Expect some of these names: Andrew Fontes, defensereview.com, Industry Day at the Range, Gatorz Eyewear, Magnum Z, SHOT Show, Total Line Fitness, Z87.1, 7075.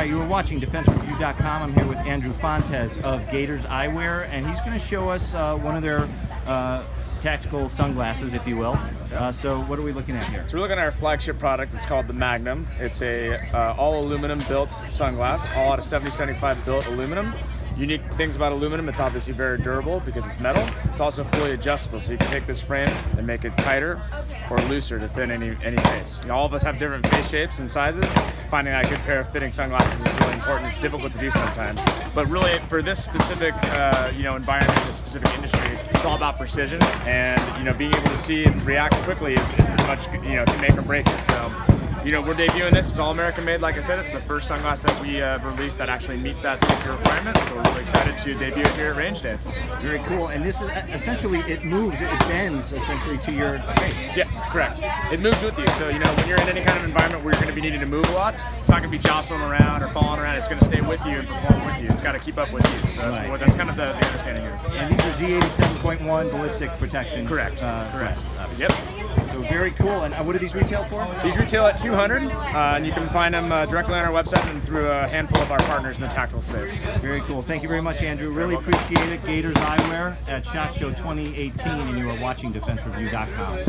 All right, you were watching defensereview.com. I'm here with Andrew Fontes of Gatorz Eyewear, and he's going to show us one of their tactical sunglasses, if you will. So what are we looking at here? So we're looking at our flagship product. It's called the Magnum. It's a all aluminum built sunglass, all out of 7075 built aluminum. Unique things about aluminum, it's obviously very durable because it's metal. It's also fully adjustable, so you can take this frame and make it tighter or looser to fit any face. You know, all of us have different face shapes and sizes. Finding out a good pair of fitting sunglasses is really important. It's difficult to do sometimes. But really, for this specific environment, this specific industry, it's all about precision. And being able to see and react quickly is pretty much can make or break it. So. We're debuting this. It's all American made, like I said. It's the first sunglass that we have released that actually meets that safety requirement, so we're really excited to debut it here at Range Day. Very cool, and this is essentially, it moves, it bends essentially to your face. Yeah, correct. It moves with you, so when you're in any kind of environment where you're going to be needing to move a lot, it's not going to be jostling around or falling around. It's going to stay with you and perform with you. It's got to keep up with you, so that's, right. That's kind of the understanding here. And these are Z87.1 ballistic protection. Correct, correct. Yep. So very cool. And what do these retail for? These retail at $200, and you can find them directly on our website and through a handful of our partners in the tactical space. Very cool. Thank you very much, Andrew. Really appreciate it. Gatorz Eyewear at SHOT Show 2018, and you are watching defensereview.com.